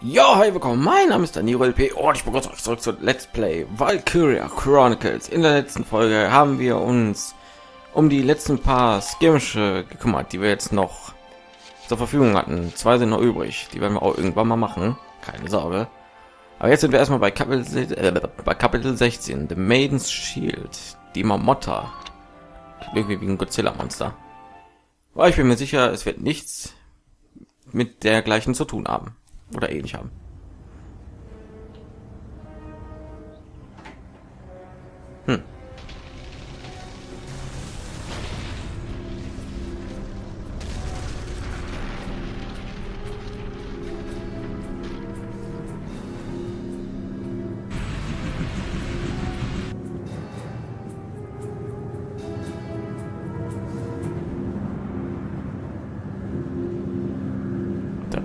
Ja, hi, willkommen, mein Name ist DanieruLP und ich begrüße euch zurück zu Let's Play Valkyria Chronicles. In der letzten Folge haben wir uns um die letzten paar Skirmische gekümmert, die wir jetzt noch zur Verfügung hatten. Zwei sind noch übrig, die werden wir auch irgendwann mal machen, keine Sorge. Aber jetzt sind wir erstmal bei Kapitel 16, The Maiden's Shield, die Marmota. Irgendwie wie ein Godzilla-Monster. Weil ich bin mir sicher, es wird nichts mit dergleichen zu tun haben. Oder ähnlich haben.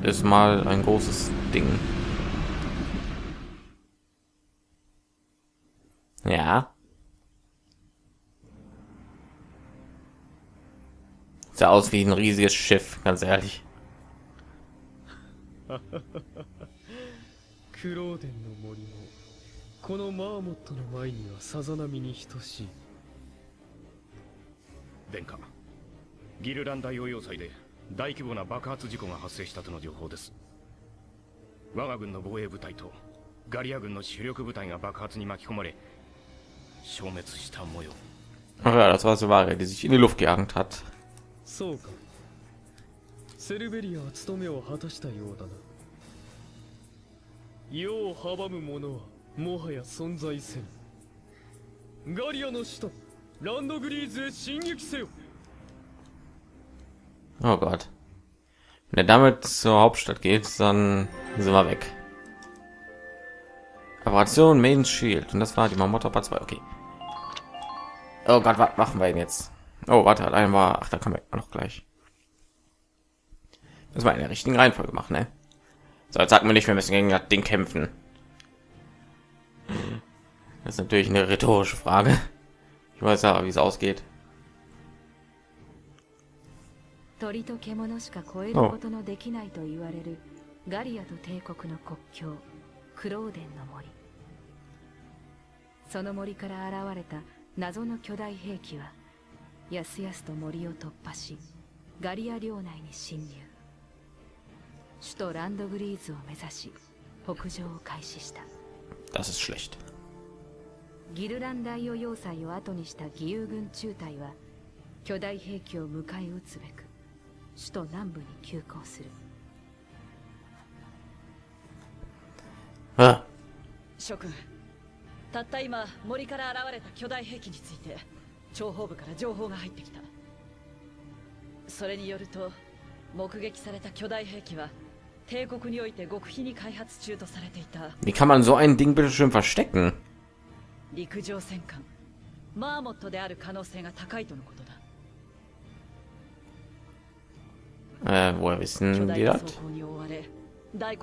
Ist mal ein großes Ding. Ja. Sieht aus wie ein riesiges Schiff, ganz ehrlich. Ach ja, das war so Ware, die sich in die Luft gejagt hat. Oh Gott. Wenn er damit zur Hauptstadt geht, dann sind wir weg. Operation Maiden's Shield. Und das war die Marmota Part 2. Okay. Oh Gott, was machen wir denn jetzt? Oh, warte, einmal. Ach, da kommen wir noch gleich. Das war in der richtigen Reihenfolge machen, ne? So, jetzt sagt man nicht, wir müssen gegen das Ding kämpfen. Das ist natürlich eine rhetorische Frage. Ich weiß ja, wie es ausgeht. Oh. Das ist schlecht. 首都南部に急行する。あ、諸君、たった今森から現れた巨大兵器について諜報部から情報が入ってきた。それによると、目撃された巨大兵器は帝国において極秘に開発中とされていた。Wie kann man so ein Ding bitte schön verstecken? 陸上戦艦マーモットである可能性が高いとのことだ。 Woher wissen die das? Der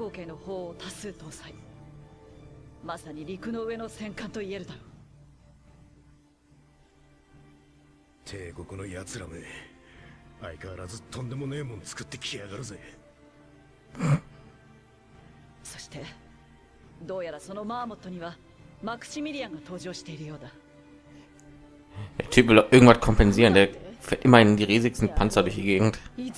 Typ will irgendwas kompensieren, der fährt immerhin die riesigsten Panzer durch die Gegend. Okay.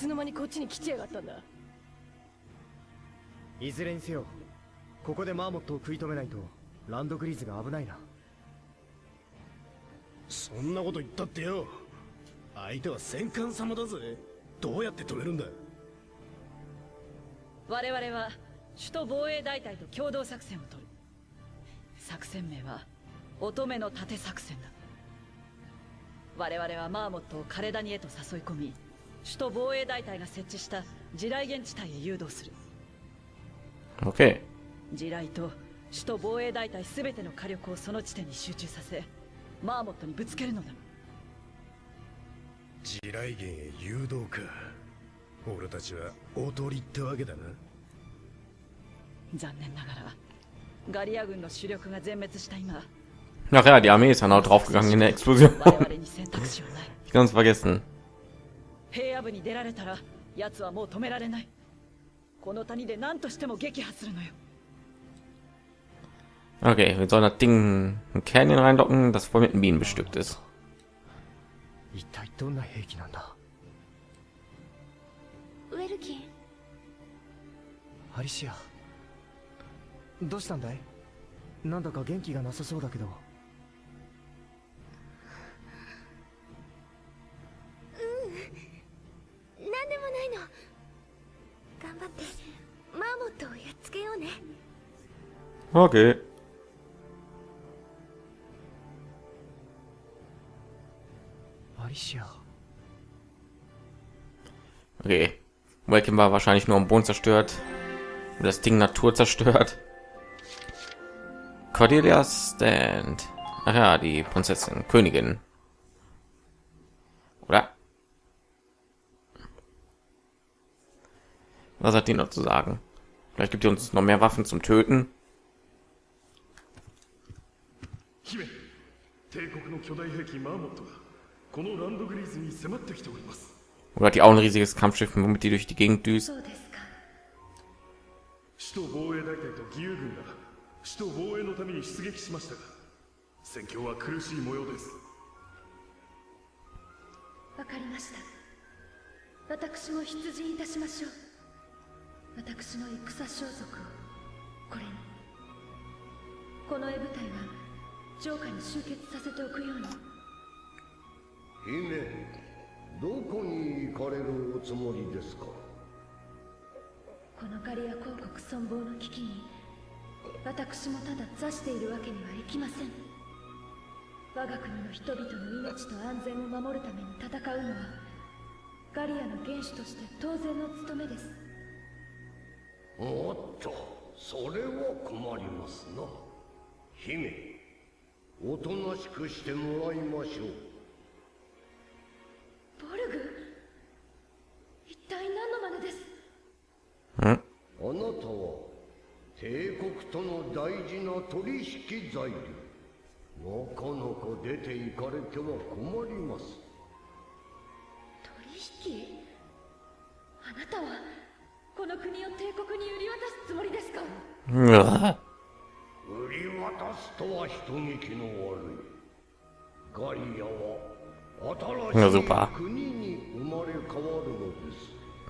Ach ja, die Armee ist dann auch draufgegangen in der Explosion. Ich kann es vergessen. Okay, wir sollen das Ding in Canyon reinlocken, das voll mit Minen bestückt ist. Alicia, was ist denn? Okay. Okay. Welkin war wahrscheinlich nur am Boden zerstört. Und das Ding Natur zerstört. Cordelia Stand. Ach ja, die Prinzessin, Königin. Oder? Was hat die noch zu sagen? Vielleicht gibt die uns noch mehr Waffen zum Töten. Oder hat die auch ein riesiges Kampfschiff, womit die durch die Gegend düst? Ja. Ja, super.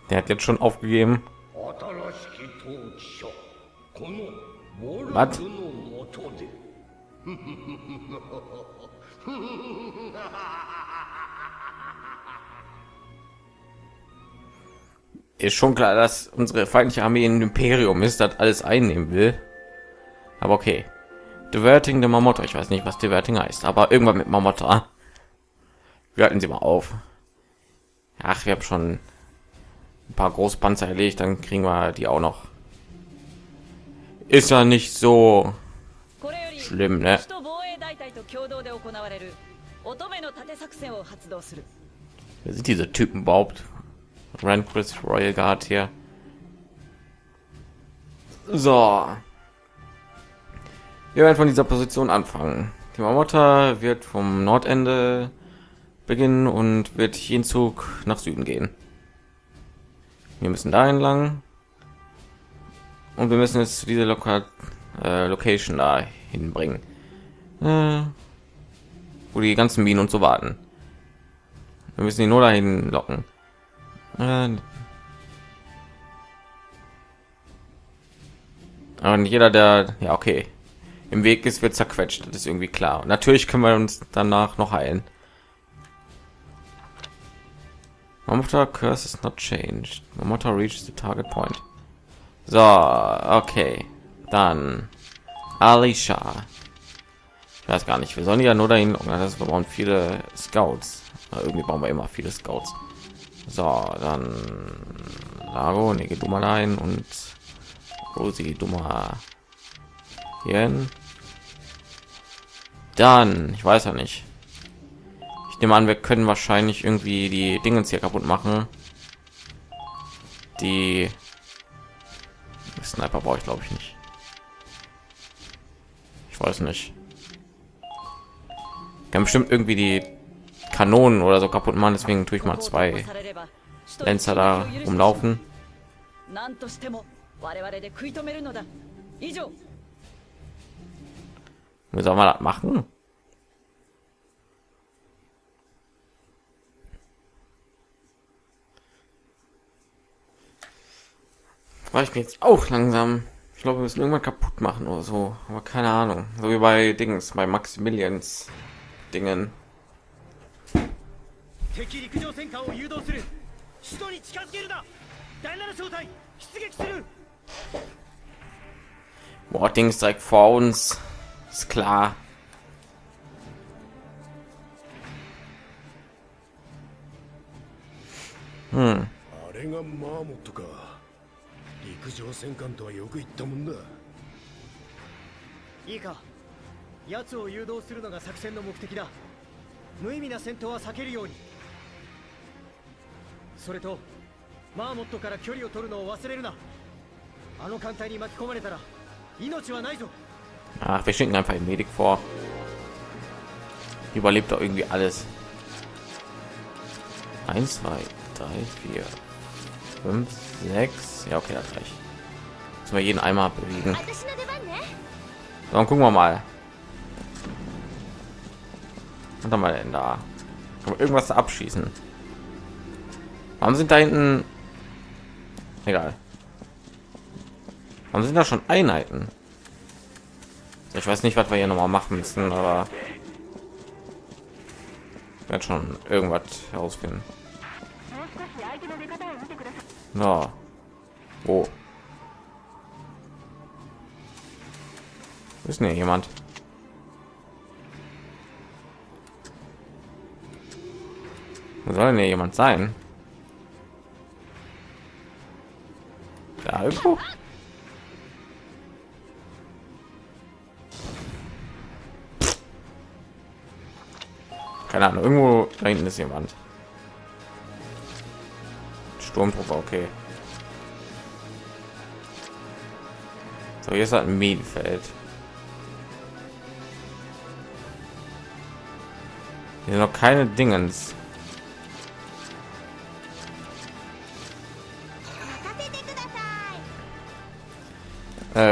Der hat jetzt schon aufgegeben. Was? Ist schon klar, dass unsere feindliche Armee im Imperium ist, das alles einnehmen will. Aber okay. Diverting der Marmota. Ich weiß nicht, was Diverting heißt, aber irgendwann mit Marmota. Wir halten sie mal auf. Ach, wir haben schon ein paar Großpanzer erlegt, dann kriegen wir die auch noch. Ist ja nicht so schlimm, ne? Wer sind diese Typen überhaupt? Rancris Royal Guard hier. So. Wir werden von dieser Position anfangen. Die Marmota wird vom Nordende beginnen und wird jeden Zug nach Süden gehen. Wir müssen da entlang. Und wir müssen es zu dieser Location da hinbringen. Wo die ganzen Minen und so warten. Wir müssen die nur dahin locken. Und jeder, der ja okay im Weg ist, wird zerquetscht. Das ist irgendwie klar. Und natürlich können wir uns danach noch heilen. Marmota curse is not changed. Marmota reaches the target point. So, okay, dann Alicia. Ich weiß gar nicht. Wir sollen ja nur dahin. Das brauchen viele Scouts. Irgendwie brauchen wir immer viele Scouts. So, dann Lago, ne, geh du mal ein und Rosie, du mal hier hin. Dann, ich weiß ja nicht. Ich nehme an, wir können wahrscheinlich irgendwie die Dingens hier kaputt machen. Die Sniper brauche ich, glaube ich, nicht. Ich weiß nicht. Wir haben bestimmt irgendwie die Kanonen oder so kaputt machen, deswegen tue ich mal zwei Lenzer da rumlaufen. Wie soll man das machen? Weil ich mir jetzt auch langsam, ich glaube, wir müssen irgendwann kaputt machen oder so, aber keine Ahnung, so wie bei Dings, bei Maximilians Dingen. Boah, Dings direkt vor uns, ist klar. Hm. 陸上戦艦とはよく言ったもんだ。いいか、奴を誘導するのが作戦の目的だ。無意味な戦闘は避けるように。それと、マーモットから距離を取るのを忘れるな。あの艦隊に巻き込まれたら命はないぞ。あ、wir schicken einfach den Medik vor. Überlebt doch irgendwie alles. 1 2 3 4 5 6 Ja, okay, das reicht. Müssen wir jeden einmal bewegen. So, dann gucken wir mal. Und dann mal da. Kann man irgendwas abschießen? Warum sind da hinten? Egal. Warum sind da schon Einheiten? Ich weiß nicht, was wir hier noch mal machen müssen, aber ich werde schon irgendwas herausfinden. No. Oh. Ist nicht jemand. Wo soll denn jemand sein? Da irgendwo? Keine Ahnung, irgendwo da hinten ist jemand. Sturmtruppe, okay. So, hier ist halt ein Minenfeld. Hier sind noch keine Dingens.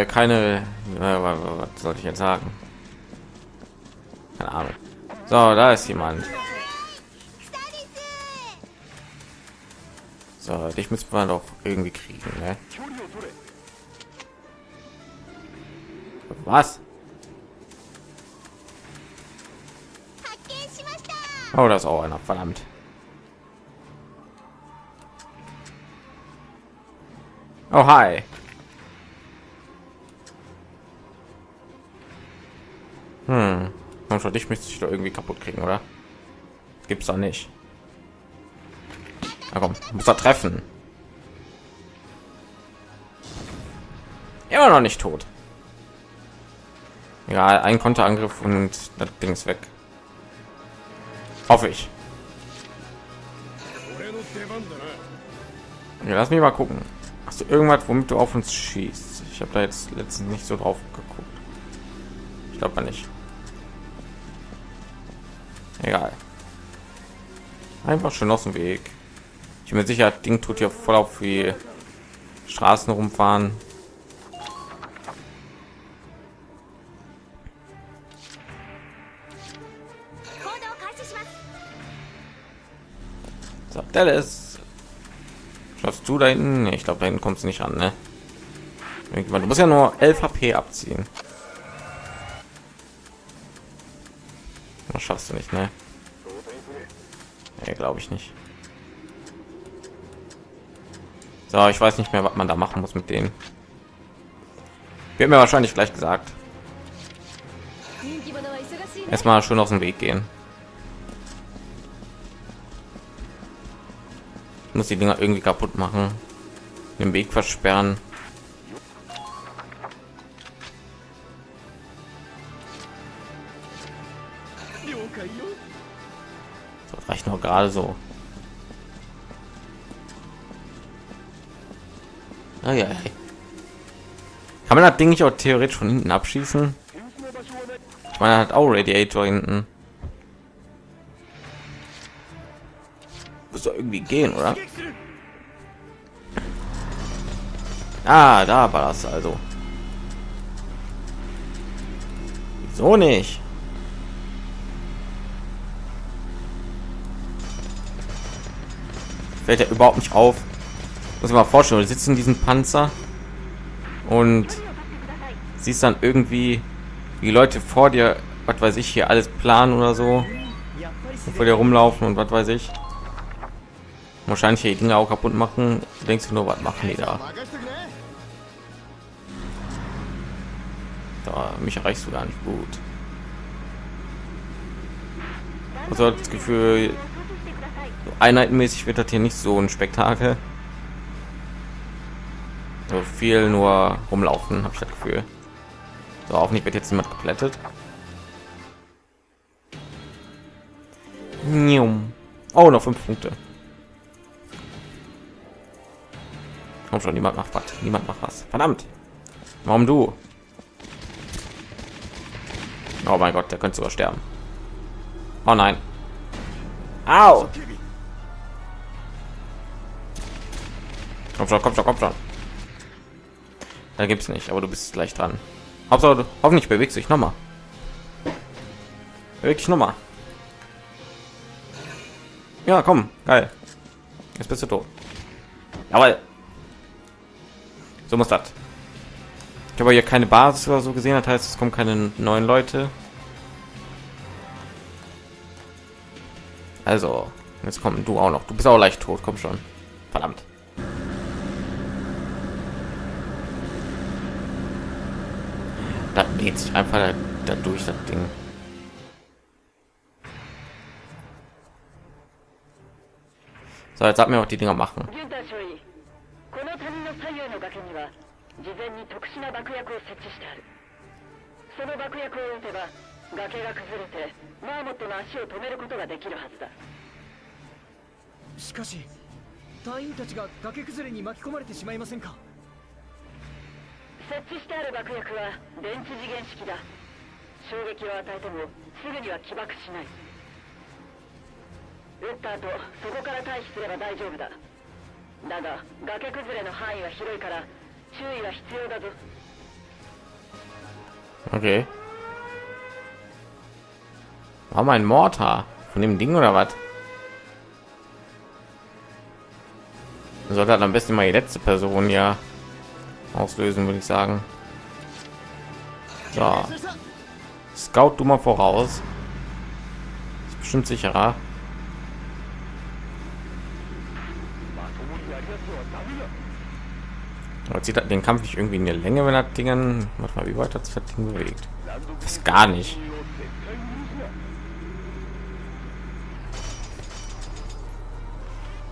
Keine... was sollte ich jetzt sagen? Keine Ahnung. So, da ist jemand. So, dich müsste man doch irgendwie kriegen, ne? Was? Oh, das ist auch einer, verdammt. Oh, hi. Manchmal dich müsste ich doch irgendwie kaputt kriegen, oder? Gibt's doch nicht. Na komm, muss er treffen. Immer noch nicht tot. Ja, ein Konterangriff und das Ding ist weg. Hoffe ich. Ja, lass mich mal gucken. Hast du irgendwas, womit du auf uns schießt? Ich habe da jetzt letztens nicht so drauf geguckt. Ich glaube mal nicht. Egal. Einfach schön aus dem Weg. Ich bin mir sicher, das Ding tut hier voll auf wie Straßen rumfahren. Dallas, schaffst du da hinten? Nee, ich glaube, da hinten kommst du nicht an, ne? Du musst ja nur 11 HP abziehen. Das schaffst du nicht, ne? Nee, glaube ich nicht. So, ich weiß nicht mehr, was man da machen muss mit denen. Wird mir wahrscheinlich gleich gesagt. Erstmal schön aus dem Weg gehen. Muss die Dinger irgendwie kaputt machen, den Weg versperren. Das reicht noch gerade so. Ah, ja. Kann man das Ding nicht auch theoretisch von hinten abschießen? Ich meine, er hat auch Radiator hinten. Muss doch irgendwie gehen, oder? Ah, da war das also. Wieso nicht? Fällt ja überhaupt nicht auf. Muss ich mal vorstellen, wir sitzen in diesem Panzer und siehst dann irgendwie die Leute vor dir, was weiß ich, hier alles planen oder so. Und vor dir rumlaufen und was weiß ich. Wahrscheinlich die Dinge auch kaputt machen. Du denkst dir nur, was machen die da? Da, mich erreichst du gar nicht gut. Also das Gefühl, so einheitenmäßig wird das hier nicht so ein Spektakel. So viel nur rumlaufen, habe ich das Gefühl. So, hoffentlich wird jetzt niemand geplättet. Oh, noch 5 Punkte. Komm schon, niemand macht was. Niemand macht was. Verdammt. Warum du? Oh mein Gott, der könnte sogar sterben. Oh nein. Au! Komm schon, komm schon, komm schon. Da gibt's nicht, aber du bist gleich dran. Hauptsache, hoffentlich bewegst du dich nochmal. Beweg dich nochmal. Ja, komm, geil. Jetzt bist du tot. Jawohl. So muss das. Ich habe hier keine Basis oder so gesehen, das heißt, es kommen keine neuen Leute. Also, jetzt komm du auch noch. Du bist auch leicht tot, komm schon. Verdammt. Das geht sich einfach dadurch, das Ding. So, jetzt hat mir auch die Dinger machen. Okay. War mein Mortar von dem Ding oder was? Sollte halt am besten mal die letzte Person ja auslösen, würde ich sagen. So. Scout du mal voraus. Ist bestimmt sicherer. Man sieht den Kampf nicht irgendwie in der Länge, wenn das Dingen manchmal wie weit das Ding bewegt. Das gar nicht.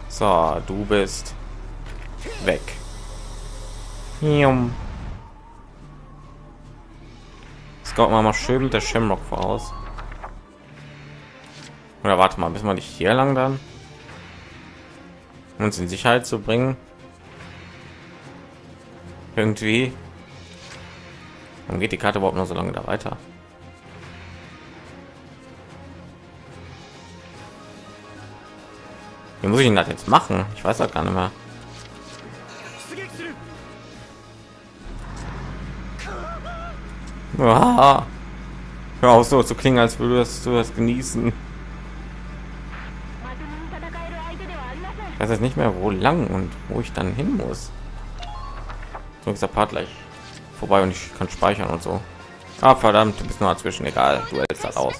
So, du bist weg. Es kommt mal schön mit der Shamrock voraus. Oder warte mal, bis man nicht hier lang dann, um uns in Sicherheit zu bringen. Irgendwie. Warum geht die Karte überhaupt noch so lange da weiter? Wie muss ich denn das jetzt machen? Ich weiß auch gar nicht mehr. Ah, hör auf so zu klingen, als würdest du das genießen. Ich weiß jetzt nicht mehr, wo lang und wo ich dann hin muss. So ist der Part gleich vorbei und ich kann speichern und so. Ah, verdammt, du bist nur dazwischen. Egal, du hältst das aus.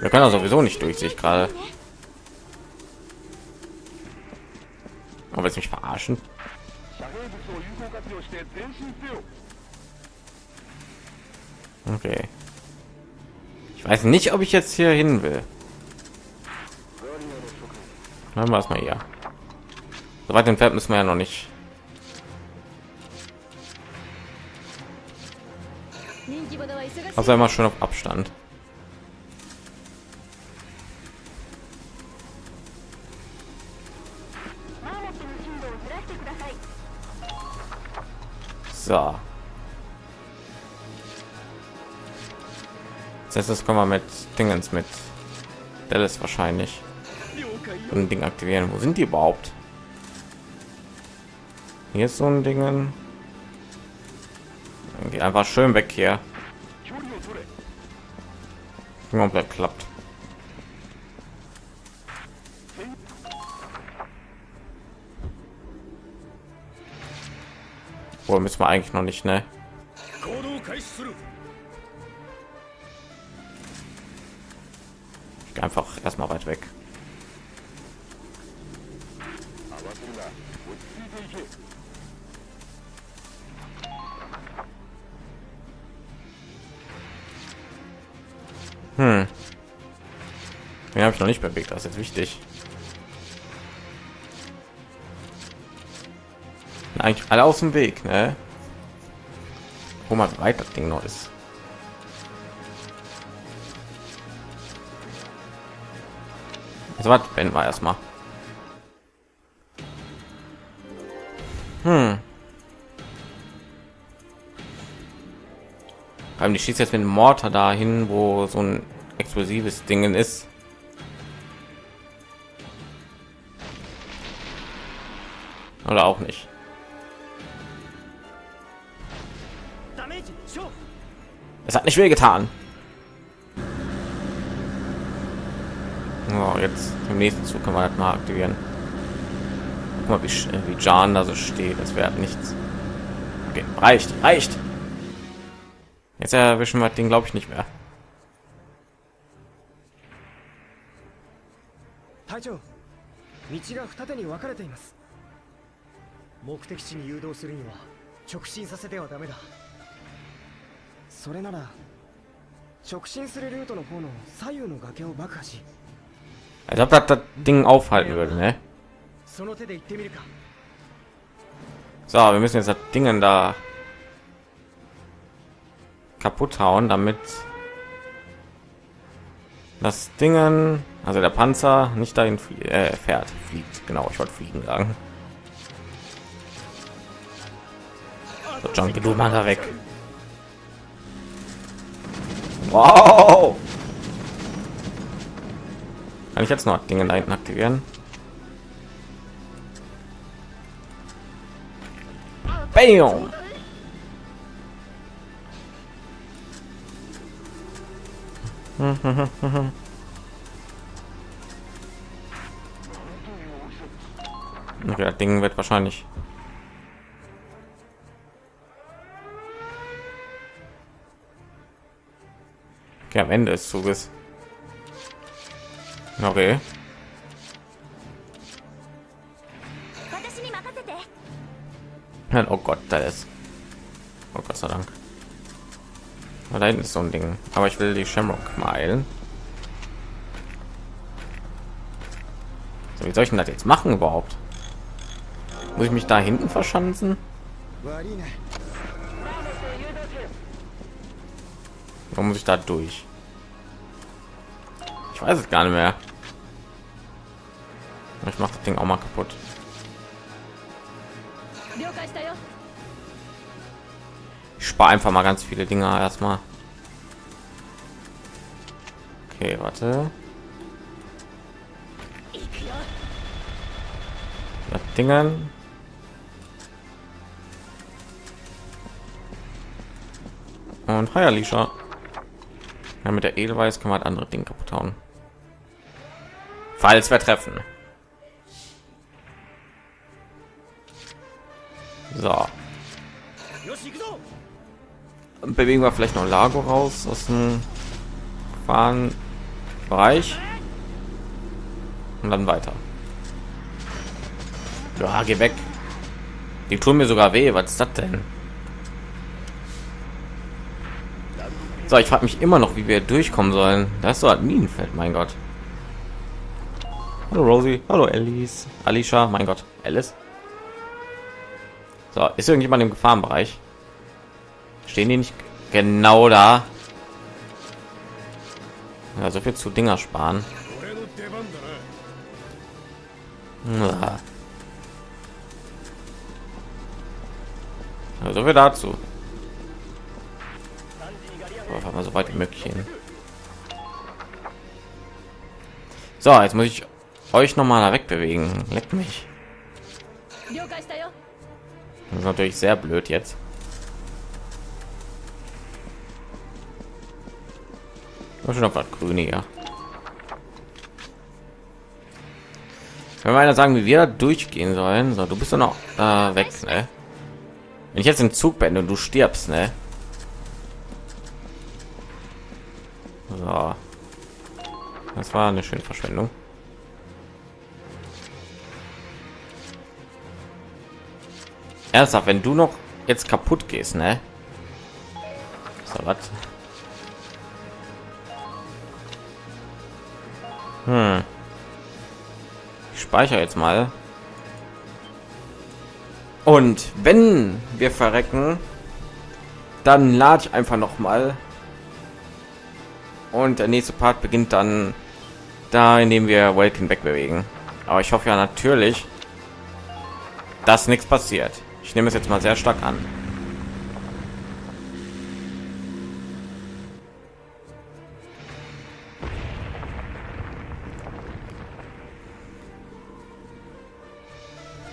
Wir können also sowieso nicht durch sich gerade. Aber jetzt mich verarschen. Okay. Ich weiß nicht, ob ich jetzt hier hin will. Machen wir erstmal hier. So weit entfernt müssen wir ja noch nicht. Also immer schön auf Abstand. So. Das heißt, das kommen wir mit Dingens mit Dallas wahrscheinlich. so ein Ding aktivieren. Wo sind die überhaupt? Hier ist so ein Ding. Geht einfach schön weg hier. Komplett klappt. Wo müssen wir eigentlich noch nicht, ne? Ich gehe einfach erstmal weit weg. Den habe ich noch nicht bewegt, das ist jetzt wichtig. Eigentlich alle aus dem Weg, ne? Guck mal, wie weit das Ding noch ist. Also was wenden wir erstmal? Ich schieße jetzt mit dem Mortar dahin, wo so ein explosives Ding ist. Oder auch nicht. Es hat nicht weh getan. Oh, jetzt im nächsten Zug kann man halt mal aktivieren. Guck mal, wie Jan da so steht. Das wäre halt nichts. Okay, reicht. Jetzt erwischen wir den, glaube ich, nicht mehr. Als ob das Ding aufhalten würde, ne? So, wir müssen jetzt das Ding da kaputt hauen, damit das Ding, also der Panzer, nicht dahin fliegt. Genau, ich wollte fliegen sagen. So, Junkie, du mach da weg. Wow! Kann ich jetzt noch Dinge da hinten aktivieren? Bam! Okay, das Ding wird wahrscheinlich. Okay, am Ende des Zuges. Okay. Oh Gott, da ist. Oh Gott sei Dank. Da hinten ist so ein Ding. Aber ich will die Shamrock meilen. So, wie soll ich denn das jetzt machen überhaupt? Muss ich mich da hinten verschanzen? Warum muss ich da durch? Ich weiß es gar nicht mehr. Ich mache das Ding auch mal kaputt. Ich spare einfach mal ganz viele Dinge erstmal. Okay, warte. Das Ding. Und hi Alicia. Ja, mit der Edelweiss kann man halt andere Dinge kaputt hauen. Falls wir treffen. So. Bewegen wir vielleicht noch Lago raus aus dem Fahnenbereich. Und dann weiter. Ja, geh weg. Die tun mir sogar weh. Was ist das denn? So, ich frage mich immer noch, wie wir durchkommen sollen. Das ist so ein Minenfeld, mein Gott. Hallo Rosie, hallo Alice, Alicia, mein Gott, Alice. So, ist irgendjemand im Gefahrenbereich? Stehen die nicht genau da? Ja, so viel zu Dinger sparen. Ja. Also wir dazu. Mal so weit wie möglich hin. So, jetzt muss ich euch noch mal wegbewegen. Leckt mich. Das ist natürlich sehr blöd jetzt. Schon noch was Grüne, ja. Wenn wir einer sagen, wie wir da durchgehen sollen, so, du bist doch noch weg, ne? Wenn ich jetzt im Zug bin und du stirbst, ne? So. Das war eine schöne Verschwendung. Ernsthaft, wenn du noch jetzt kaputt gehst, ne? So, was? Ich speichere jetzt mal. Und wenn wir verrecken, dann lade ich einfach noch mal. Und der nächste Part beginnt dann da, indem wir Welkin wegbewegen. Aber ich hoffe ja natürlich, dass nichts passiert. Ich nehme es jetzt mal sehr stark an.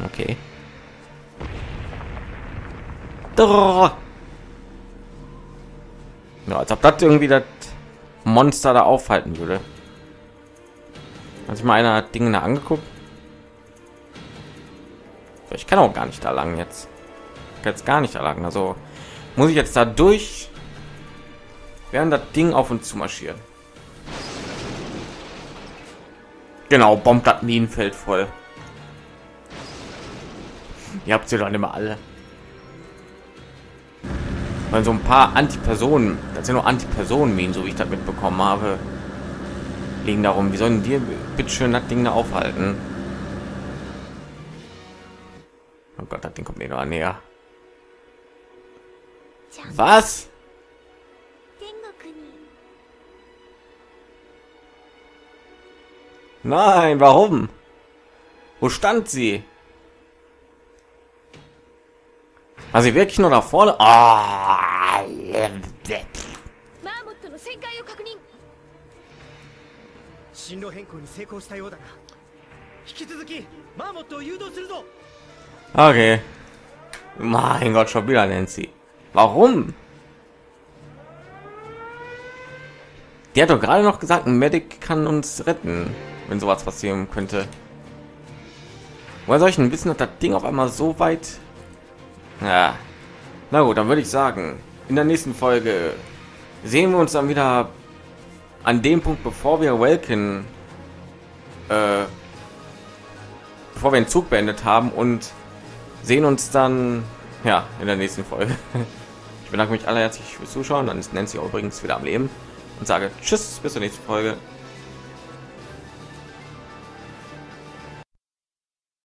Okay. Ja, als ob das irgendwie das Monster da aufhalten würde. Hat sich mal einer Dinge da angeguckt? Ich kann auch gar nicht da lang jetzt. Ich kann jetzt gar nicht da lang. Also muss ich jetzt da durch, während das Ding auf uns zu marschieren. Genau, bombt das Minenfeld voll. Ihr habt sie doch immer alle. Weil so ein paar Antipersonen, das sind nur Antipersonen-Minen, so wie ich das mitbekommen habe, liegen darum. Wie sollen die bitteschön das Ding da aufhalten? Oh Gott, das Ding kommt mir gar näher. Was? Nein, warum? Wo stand sie? War sie wirklich nur da vorne? Okay. Mein Gott, schon wieder Nancy. Warum? Die hat doch gerade noch gesagt, ein Medic kann uns retten, wenn sowas passieren könnte. Woher soll ich denn wissen, dass das Ding auf einmal so weit... Ja. Na gut, dann würde ich sagen, in der nächsten Folge sehen wir uns dann wieder an dem Punkt, bevor wir Welkin, bevor wir den Zug beendet haben, und sehen uns dann, ja, in der nächsten Folge. Ich bedanke mich allerherzlich fürs Zuschauen, dann ist Nancy übrigens wieder am Leben und sage Tschüss, bis zur nächsten Folge.